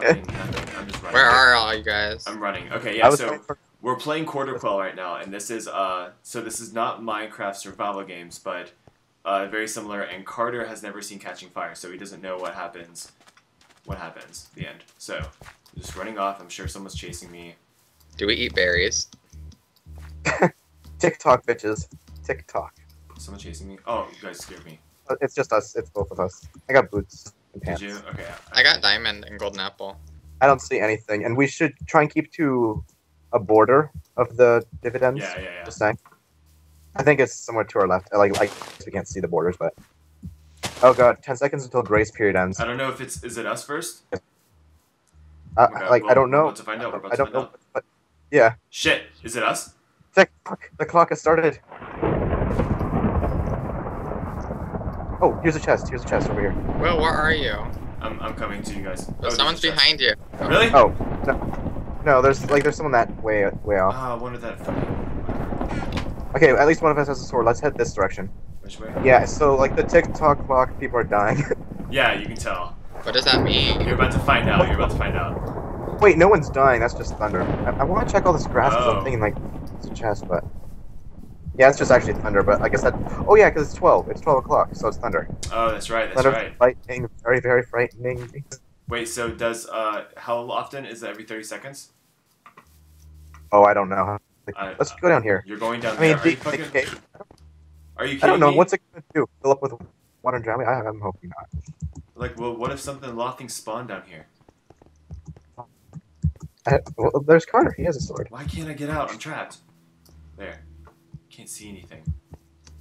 running. I'm just running. Where are all you guys? I'm running. Okay, yeah, so we're playing Quarter Quell right now, and this is, so this is not Minecraft survival games, but very similar, and Carter has never seen Catching Fire, so he doesn't know what happens at the end. So, I'm just running off. I'm sure someone's chasing me. Do we eat berries? TikTok, bitches. TikTok. Someone chasing me? Oh, you guys scared me. It's just us. It's both of us. I got boots and pants. Did you? Okay. I got diamond and golden apple. I don't see anything, and we should try and keep to a border of the dividends. Yeah, yeah, yeah. Just saying. I think it's somewhere to our left. Like we can't see the borders, but... Oh god, 10 seconds until grace period ends. I don't know if it's... Is it us first? Yeah. Okay, like, well, I don't know. We're about to find out. We're about to find out. But, yeah. Shit. Is it us? The clock has started. Oh, here's a chest. Here's a chest over here. Will, where are you? I'm coming to you guys. Oh, someone's behind you. Oh. Really? Oh, no. No, there's someone that way off. Ah, one of that fucking... Okay, at least one of us has a sword. Let's head this direction. Which way? Yeah, so, like, the TikTok clock, people are dying. Yeah, you can tell. What does that mean? You're about to find out. You're about to find out. Wait, no one's dying. That's just thunder. I want to check all this grass or something and, like, it's a chest, but... Yeah, it's just actually thunder, but I guess that... Oh yeah, because it's 12. It's 12 o'clock, so it's thunder. Oh, that's right, that's thunder, right. Lightning, very, very frightening. Wait, so does, how often is it? Every 30 seconds? Oh, I don't know. Let's go down here. You're going down there. Are you fucking... Are you kidding me? I don't know, what's it gonna do? Fill up with water and drown me? I'm hoping not. Like, well, what if something lofting spawned down here? Well, there's Carter, he has a sword. Why can't I get out? I'm trapped. There. Can't see anything.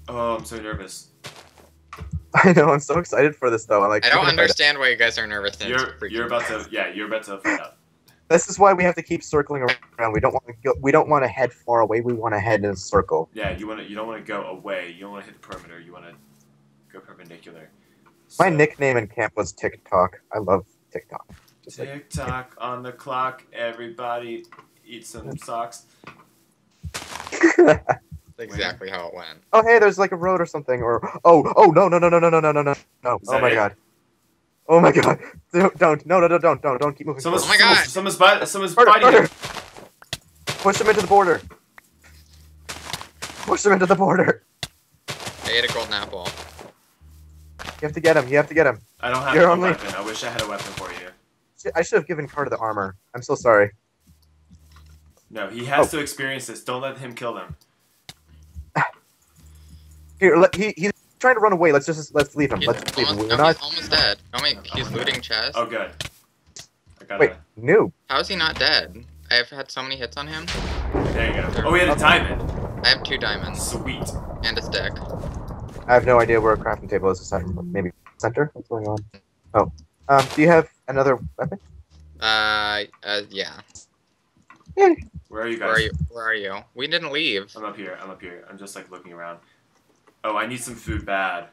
Oh, I'm so nervous. I know. I'm so excited for this though. I don't understand why you guys are nervous. You're about to. Yeah, you're about to find out. This is why we have to keep circling around. We don't want to. We don't want to head far away. We want to head in a circle. Yeah, you want to. You don't want to go away. You don't want to hit the perimeter. You want to go perpendicular. So. My nickname in camp was TikTok. I love TikTok. Just TikTok like, on the clock. Everybody eat some socks. Exactly how it went. Oh hey, there's like a road or something, or oh no. Oh my god. Oh my god. Don't no, don't keep moving. Someone's, oh my god. Someone's fighting. Push them into the border. Push them into the border. I ate a golden apple. You have to get him. I don't have a weapon. I wish I had a weapon for you. I should have given Carter the armor. I'm so sorry. No, he has to experience this. Don't let him kill them. Here, he's trying to run away. Let's leave him. Let's leave him. He's almost dead. He's looting chests. Oh, good. Wait, noob. How is he not dead? I have had so many hits on him. There you go. Oh, we had a diamond. I have 2 diamonds. Sweet. And a stick. I have no idea where a crafting table is aside from maybe center. What's going on? Oh. Do you have another weapon? Yeah. Yeah. Where are you guys? Where are you? We didn't leave. I'm up here. I'm just like looking around. Oh, I need some food bad.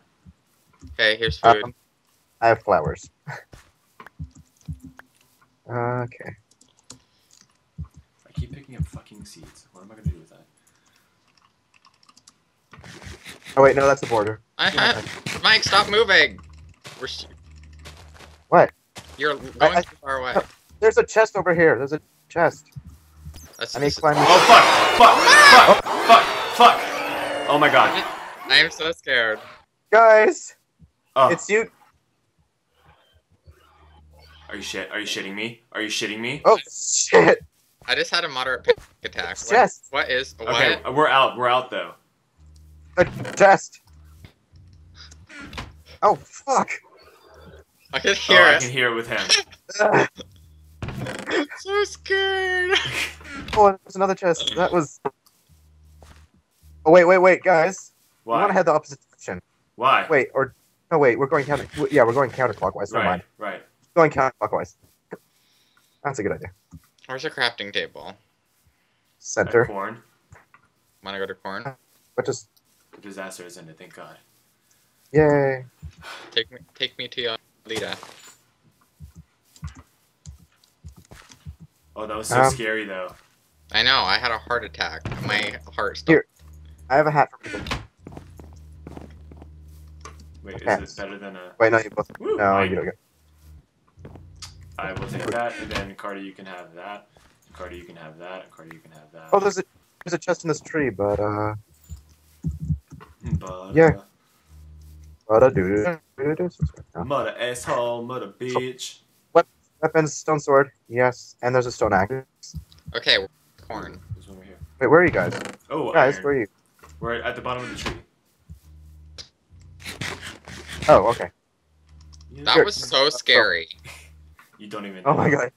Okay, here's food. I have flowers. Okay. I keep picking up fucking seeds. What am I gonna do with that? Oh wait, no, that's the border. Mike, stop moving! What? You're going too far away. There's a chest over here. There's a chest. I need to climb. Oh fuck! Fuck! Oh my god. I am so scared. Guys! It's you. Are you shitting me? Oh, shit! I just had a moderate panic attack. Chest. What is... What? Okay, we're out, though. A chest. Oh, fuck! I can hear it. I can hear it with him. I'm so scared! Oh, there's another chest. That was... Oh, wait, guys. Why? We want to head the opposite direction. Why? Wait, or... No, wait, we're going counter... Yeah, we're going counterclockwise, never mind. Right. Going counterclockwise. That's a good idea. Where's your crafting table? Center. At corn. Want to go to corn? But just... The disaster is ended, thank god. Yay. Take me to your leader. Oh, that was so scary, though. I know, I had a heart attack. My heart stopped. Here, I have a hat for people. Wait, is it better than a... Wait, no, you both... Woo, no, you don't get... I will take that, and then Carter, you can have that. Carter, you can have that. Carter, you can have that. Oh, there's a chest in this tree, but yeah. Mother asshole, mother bitch. Weapons, stone sword, yes, and there's a stone axe. Okay, corn. There's one over here. Wait, where are you guys? Oh, guys, iron. Where are you? We're at the bottom of the tree. Oh, okay. That was so scary. You don't even know. Oh my god.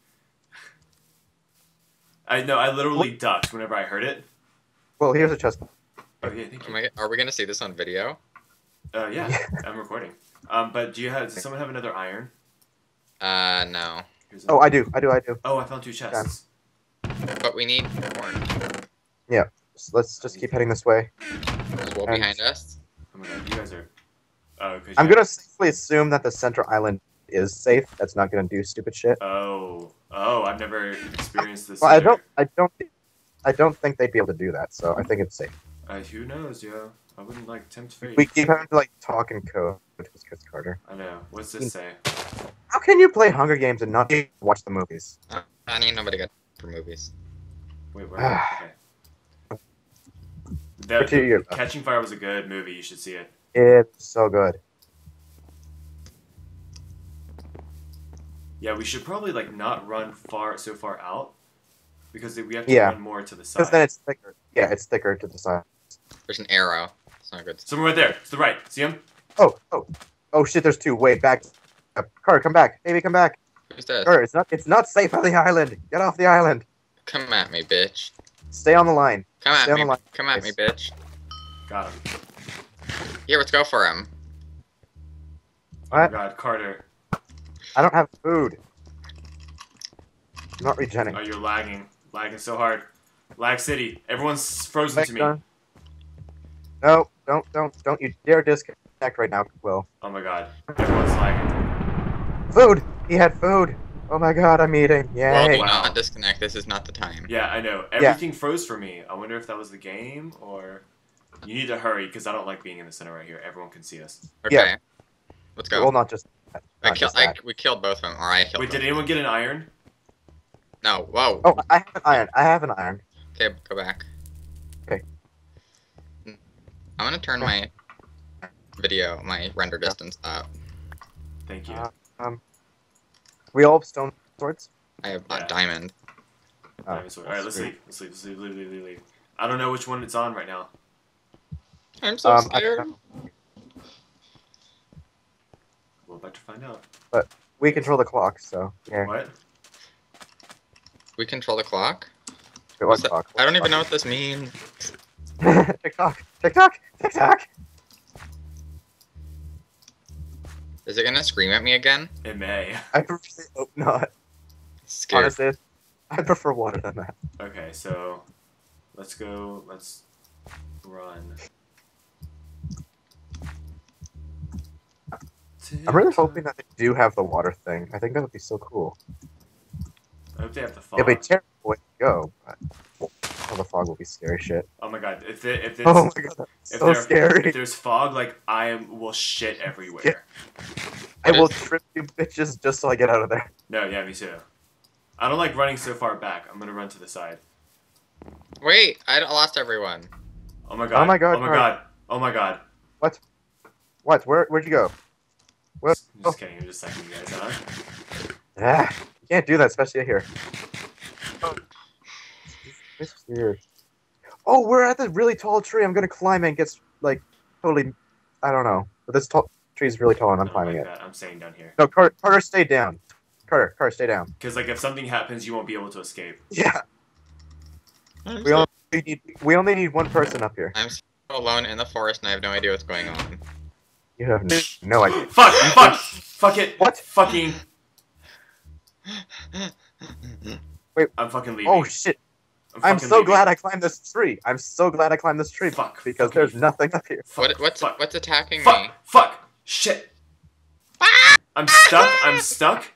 I know, I literally ducked whenever I heard it. Well, here's a chest. Oh, yeah, thank you. Are we gonna see this on video? Yeah, I'm recording. But does someone have another iron? No. Oh, I do. Oh, I found two chests. But we need more. Yeah, so let's just keep heading this way. There's a wall behind us. Oh my god, you guys are... Oh, I'm gonna safely assume that the center island is safe. That's not gonna do stupid shit. Oh. Oh, I've never experienced this. Well, I don't think they'd be able to do that, so I think it's safe. Who knows, yo? I wouldn't, like, tempt fate. We keep having to, like, talk in code, which was Chris Carter. I know. What's this say? How can you play Hunger Games and not watch the movies? I need nobody got for movies. Wait, where are you? Okay. Catching Fire was a good movie. You should see it. It's so good. Yeah, we should probably, like, not run so far out, because we have to run more to the side. Because then it's thicker. Yeah, it's thicker to the side. There's an arrow. It's not good. Someone right there. To the right. See him? Oh shit! There's two. Wait, back. Carter, come back. Baby, come back. Who's that? Carter, it's not safe on the island. Get off the island. Come at me, bitch. Stay on the line. Come at me, bitch. Got him. Here, let's go for him. What? Oh god, Carter. I don't have food. I'm not regenerating. Oh, you're lagging. Lagging so hard. Lag City. Everyone's frozen to me. Done. No, don't you dare disconnect right now, Will. Oh my god. Everyone's lagging. Food! He had food! Oh my god, I'm eating. Yay. Well, do not disconnect. This is not the time. Yeah, I know. Everything froze for me. I wonder if that was the game, or... You need to hurry, because I don't like being in the center right here. Everyone can see us. Okay. Yeah. Let's go. Well, not just that. We killed both of them, or I killed both. Wait, did anyone get an iron? No, whoa. Oh, I have an iron. Okay, go back. Okay. I'm gonna turn my video, my render distance up. Thank you. We all have stone swords? I have a diamond. Diamond sword. Alright, let's leave. Let's leave. I don't know which one it's on right now. I'm so scared. We're about to find out. But we control the clock, so... Yeah. What? We control the clock? Wait, what clock? I don't even know what this means. TikTok! TikTok! TikTok! Is it gonna scream at me again? It may. I prefer... Oh, not. Scared. Honestly, I prefer water than that. Okay, so... Let's go... Let's... Run. I'm really hoping that they do have the water thing. I think that would be so cool. I hope they have the fog. It'd be terrible way to go, but the fog will be scary shit. Oh my god, if there's fog, like, I will shit everywhere. I will trip you bitches just so I get out of there. No, yeah, me too. I don't like running so far back. I'm gonna run to the side. Wait, I lost everyone. Oh my god. Oh my god. What? What? Where'd you go? Well, just kidding, I'm just sucking you guys out. Ah, you can't do that, especially here. Oh. This is weird. Oh, we're at the really tall tree. I'm gonna climb it and get, like, totally... I don't know. But this tree is really tall and I'm climbing it. I'm staying down here. No, Carter, stay down. Carter, stay down. Because, like, if something happens, you won't be able to escape. Yeah. We only need one person up here. I'm so alone in the forest and I have no idea what's going on. You have no idea. Fuck it. What? Fucking. Wait. I'm fucking leaving. Oh shit. I'm so glad I climbed this tree. Fuck. Because there's nothing up here. What's attacking me? Fuck. Shit. I'm stuck.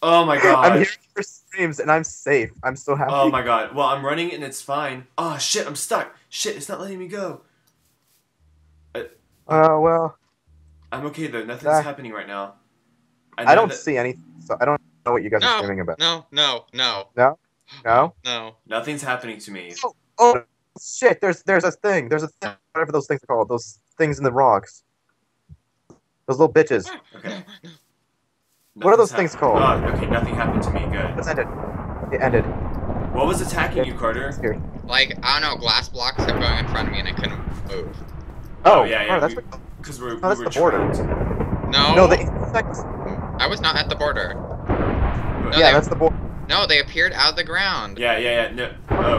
Oh my god. I'm hearing your screams and I'm safe. I'm so happy. Oh my god. Well, I'm running and it's fine. Oh shit. I'm stuck. Shit. It's not letting me go. Oh well. I'm okay though. Nothing's happening right now. I don't see anything, so I don't know what you guys are screaming about. No. Nothing's happening to me. Oh shit! There's a thing. There's a thing. Whatever those things are called. Those things in the rocks. Those little bitches. Okay. What are those things called? Oh, okay, nothing happened to me. Good. It's ended. It ended. What was attacking you, Carter? Like, I don't know, glass blocks kept going in front of me and I couldn't move. Oh, yeah. That's because we were the border. No, the insects. I was not at the border. No, that's the border. No, they appeared out of the ground. Yeah. No. Oh.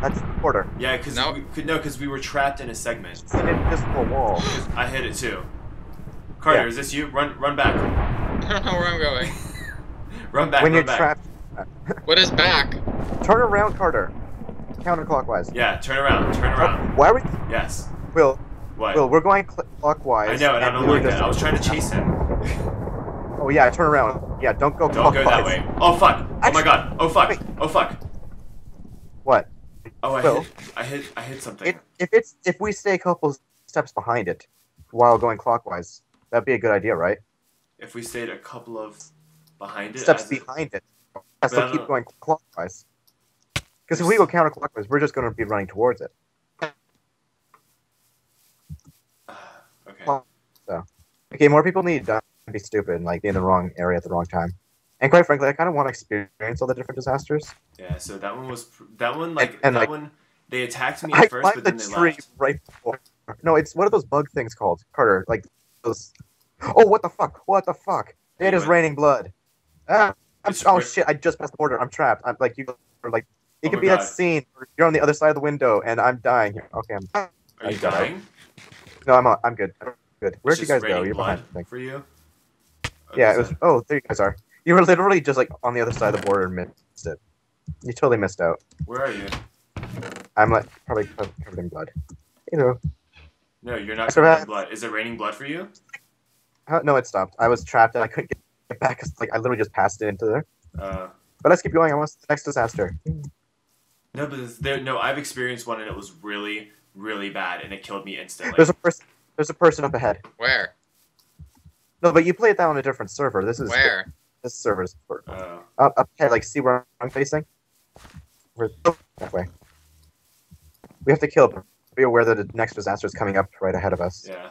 That's the border. Yeah, because we were trapped in a segment. It's an invisible wall. I hit it too. Carter, is this you? Run back. I don't know where I'm going. Run back. When you're trapped. What is back? Turn around, Carter. Counterclockwise. Yeah, turn around. Why are we? Yes. Will, we're going clockwise. I know, and I don't like that. I was trying to chase him. Oh yeah, turn around. Yeah, don't go clockwise. Don't go that way. Oh fuck! Oh my god! Oh fuck! Wait. Oh fuck! What? Oh, I hit something. If we stay a couple steps behind it while going clockwise, that'd be a good idea, right? If we stayed a couple of steps behind it. Yeah, so keep going clockwise. Because if we go counterclockwise, we're just going to be running towards it. Okay. So, okay, more people need to be stupid and like be in the wrong area at the wrong time. And quite frankly, I kind of want to experience all the different disasters. Yeah. So that one was that one. They attacked me at first, but then they left. Right before. No, it's what are those bug things called, Carter? Like those. Oh, what the fuck? What the fuck? Anyway. It is raining blood. Ah. Oh shit! I just passed the border. I'm trapped. I'm like you. Or like it could be that scene where you're on the other side of the window and I'm dying here. Okay, I'm. Are you dying? No, I'm good. I'm good. Where'd you guys go? You're behind. For you. Yeah, it was. Oh, there you guys are. You were literally just like on the other side of the border and missed it. You totally missed out. Where are you? I'm like probably covered in blood. You know. No, you're not covered in blood. Is it raining blood for you? No, it stopped. I was trapped and I couldn't get back. Like I literally just passed it into there. But let's keep going. I want the next disaster. No, but I've experienced one and it was really, really bad, and it killed me instantly. There's a person up ahead. Where? No, but you played that on a different server. This is where. This server's up ahead. Like, see where I'm facing? We're that way. We have to kill. But be aware that the next disaster is coming up right ahead of us. Yeah.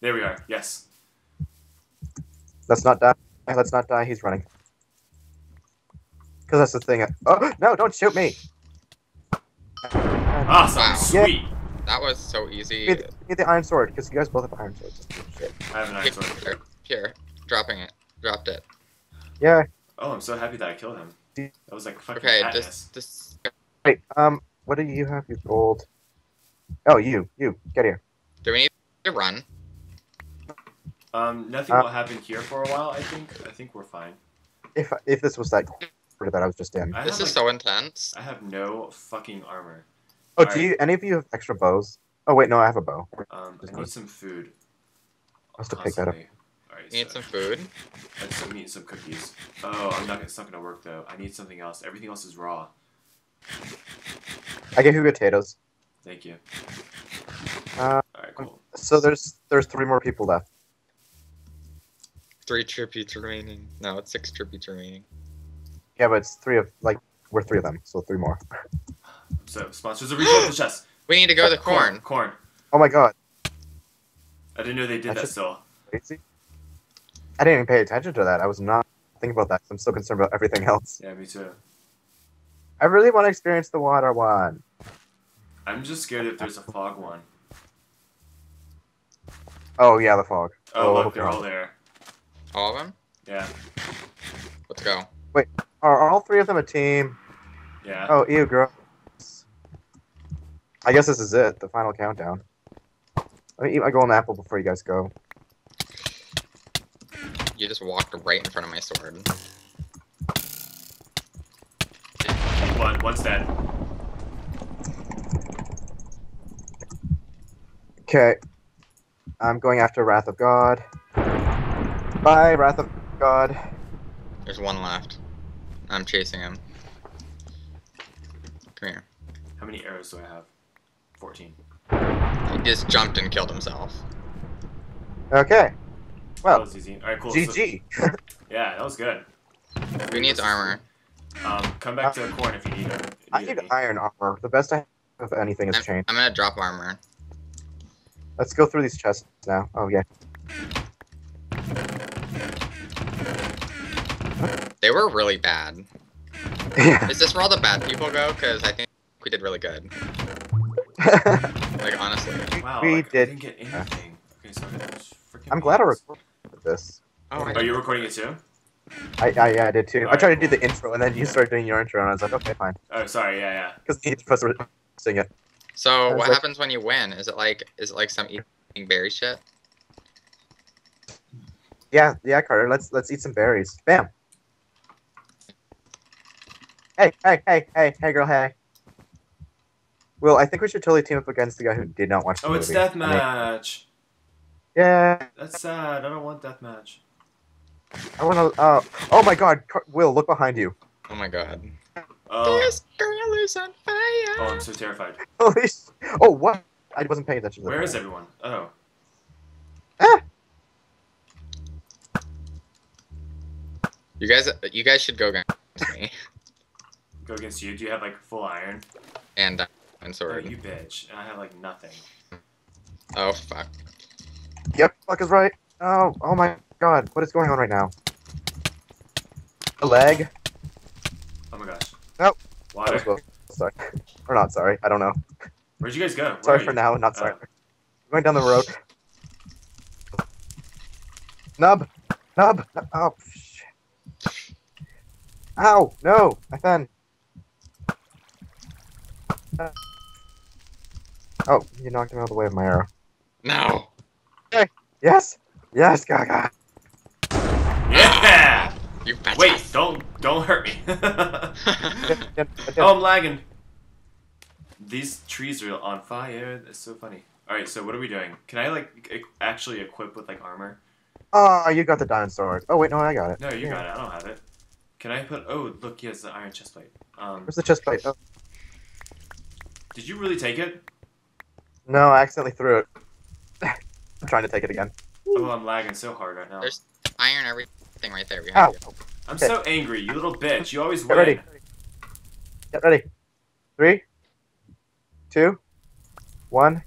There we are. Yes. Let's not die. Let's not die. He's running. Because that's the thing. Oh, no, don't shoot me. Awesome. Wow. Sweet. Yeah. That was so easy. Get the iron sword, because you guys both have iron swords. Shit. I have an iron sword. Here. Dropping it. Dropped it. Yeah. Oh, I'm so happy that I killed him. That was like fucking madness. Wait, what do you have? You gold. Oh, you. Get here. Do we need to run? Nothing will happen here for a while, I think. I think we're fine. If this was that quarter that I was just in. This is so intense. I have no fucking armor. Oh, any of you have extra bows? Oh, wait, no, I have a bow. I need some food. I'll have to pick that up. Alright, need some food? I'm eating some cookies. Oh, it's not gonna work, though. I need something else. Everything else is raw. I gave you potatoes. Thank you. Alright, cool. So there's 3 more people left. 3 tributes remaining. No, it's 6 tributes remaining. Yeah, but it's 3 of, like, we're 3 of them, so 3 more. So, sponsors are reaching the chest. We need to go to corn. Corn. Oh my god. I didn't know they did that still. Crazy. I didn't even pay attention to that. I was not thinking about that. I'm so concerned about everything else. Yeah, me too. I really want to experience the water one. I'm just scared if there's a fog one. Oh, yeah, the fog. Oh, look, they're all there. All of them? Yeah. Let's go. Wait, are all 3 of them a team? Yeah. Oh, ew, girl. I guess this is it, the final countdown. Let me eat my golden apple before you guys go. You just walked right in front of my sword. What's that? Okay. I'm going after Wrath of God. Bye, Wrath of God. There's one left. I'm chasing him. Come here. How many arrows do I have? 14. He just jumped and killed himself. Okay. Well, that was easy. All right, cool. GG. So, yeah, that was good. Who needs armor? Come back to the corn if you need it. I need iron armor. The best I have of anything is chain. I'm gonna drop armor. Let's go through these chests now. Oh, yeah. They were really bad. Yeah. Is this where all the bad people go? Because I think we did really good. Like, honestly. Wow, we like, did. I didn't get anything. Okay, so I'm glad I recorded this. Oh, are you recording it too? Yeah, I did too. All I tried to do the intro, and then you started doing your intro, and I was like, okay, fine. Oh, sorry, yeah. Because the intro was singing it. So, what happens when you win? Is it like some eating berry shit? Yeah, Carter. Let's eat some berries. Bam. Hey, girl, hey. Will, I think we should totally team up against the guy who did not watch the movie. Oh, it's deathmatch. Yeah. That's sad. I don't want deathmatch. I want to. Oh my God, Will, look behind you. Oh my God. Oh. This girl is on fire. Oh, I'm so terrified. Oh, what? I wasn't paying attention. Where is everyone? Oh. Ah. You guys should go against me. Go against you? Do you have like full iron? And sword. Oh, you bitch! I have like nothing. Oh fuck. Yep, fuck is right. Oh my God, what is going on right now? A leg. Oh my gosh. Nope. Water. Sorry. Or not sorry. I don't know. Where'd you guys go? Where sorry for you? Now, not sorry. Going down the road. Nub. Oh shit. Ow! No, my fan. Oh, you knocked him out of the way of my arrow. No. Okay. Yes, Gaga. Yeah. You betcha. Wait, don't hurt me. Oh, I'm lagging. These trees are on fire. That's so funny. All right, so what are we doing? Can I like actually equip with like armor? Oh, you got the diamond sword. Oh wait, no, I got it. No, you got it. I don't have it. Can I put? Oh, look, he has the iron chestplate. Where's the chestplate? Oh. Did you really take it? No, I accidentally threw it. I'm trying to take it again. Oh, I'm lagging so hard right now. There's iron everything right there behind you. I'm so angry, you little bitch. You always win. Get ready. 3, 2, 1.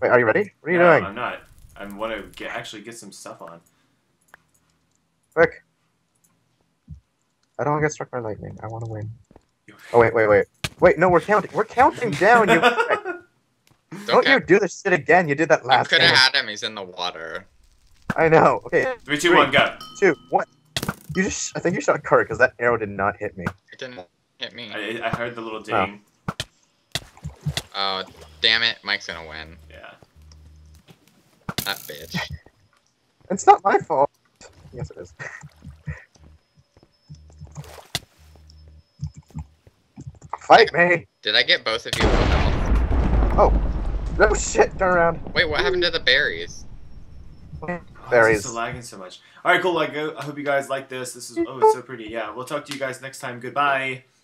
Wait, are you ready? What are you doing? I'm not. I want to actually get some stuff on. Quick. I don't want to get struck by lightning. I want to win. Oh, wait. Wait, no, we're counting. We're counting down. You don't you do this shit again. You did that last time. I could have had him. He's in the water. I know. Okay. 3, 2, 1, go. 2, 1. You just. I think you shot Kurt because that arrow did not hit me. It didn't hit me. I heard the little ding. Oh, damn it! Mike's gonna win. Yeah. That bitch. It's not my fault. Yes, it is. Fight me! Did I get both of you? Oh. No shit, turn around. Wait, what happened to the berries? Berries. This is lagging so much. Alright, cool. I hope you guys like this. This is, oh, it's so pretty. Yeah, we'll talk to you guys next time. Goodbye.